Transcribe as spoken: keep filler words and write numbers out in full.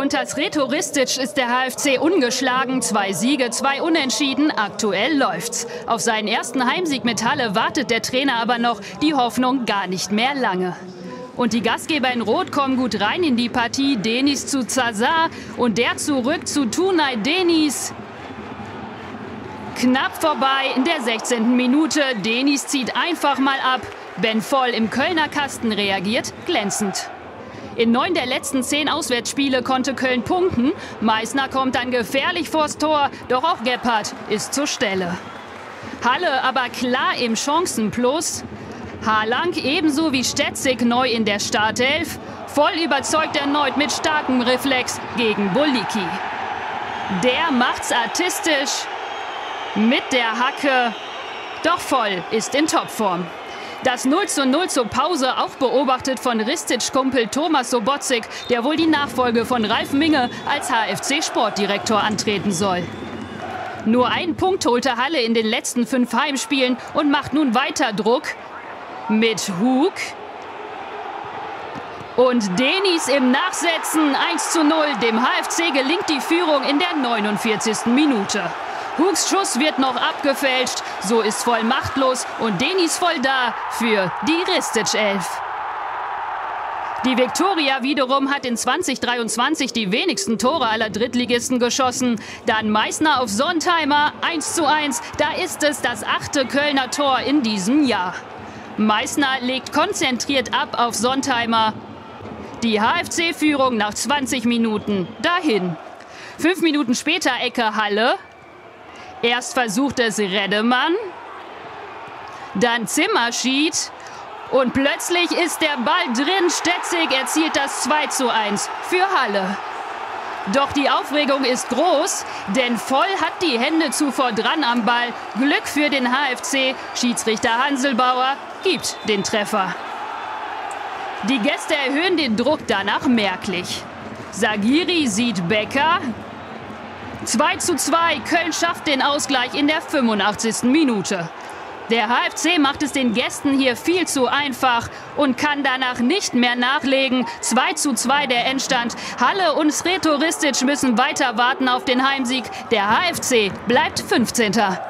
Unter Sreto Ristic ist der H F C ungeschlagen. Zwei Siege, zwei Unentschieden. Aktuell läuft's. Auf seinen ersten Heimsieg mit Halle wartet der Trainer aber noch. Die Hoffnung gar nicht mehr lange. Und die Gastgeber in Rot kommen gut rein in die Partie. Deniz zu Zazar und der zurück zu Tunay Deniz. Knapp vorbei in der sechzehnten Minute. Deniz zieht einfach mal ab. Ben voll im Kölner Kasten reagiert glänzend. In neun der letzten zehn Auswärtsspiele konnte Köln punkten. Meißner kommt dann gefährlich vors Tor, doch auch Gebhardt ist zur Stelle. Halle aber klar im Chancenplus. Harlang ebenso wie Steczyk neu in der Startelf. Voll überzeugt erneut mit starkem Reflex gegen Bulliki. Der macht's artistisch mit der Hacke. Doch Voll ist in Topform. Das null zu null zur Pause auch beobachtet von Ristic-Kumpel Thomas Sobotzik, der wohl die Nachfolge von Ralf Minge als H F C-Sportdirektor antreten soll. Nur einen Punkt holte Halle in den letzten fünf Heimspielen und macht nun weiter Druck mit Hug. Und Deniz im Nachsetzen eins zu null. Dem H F C gelingt die Führung in der neunundvierzigsten Minute. Hugs Schuss wird noch abgefälscht, so ist Voll machtlos und Deniz voll da für die Ristic-Elf. Die Viktoria wiederum hat in zwanzig dreiundzwanzig die wenigsten Tore aller Drittligisten geschossen. Dann Meißner auf Sontheimer, eins zu eins, da ist es das achte Kölner Tor in diesem Jahr. Meißner legt konzentriert ab auf Sontheimer. Die H F C-Führung nach zwanzig Minuten dahin. Fünf Minuten später Ecke Halle. Erst versucht es Redemann, dann Zimmer schied und plötzlich ist der Ball drin. Steczyk erzielt das zwei zu eins für Halle. Doch die Aufregung ist groß, denn Voll hat die Hände zuvor dran am Ball. Glück für den H F C, Schiedsrichter Hanselbauer gibt den Treffer. Die Gäste erhöhen den Druck danach merklich. Sagiri sieht Becker. zwei zu zwei, Köln schafft den Ausgleich in der fünfundachtzigsten Minute. Der H F C macht es den Gästen hier viel zu einfach und kann danach nicht mehr nachlegen. zwei zu zwei der Endstand. Halle und Sreto Ristic müssen weiter warten auf den Heimsieg. Der H F C bleibt fünfzehnter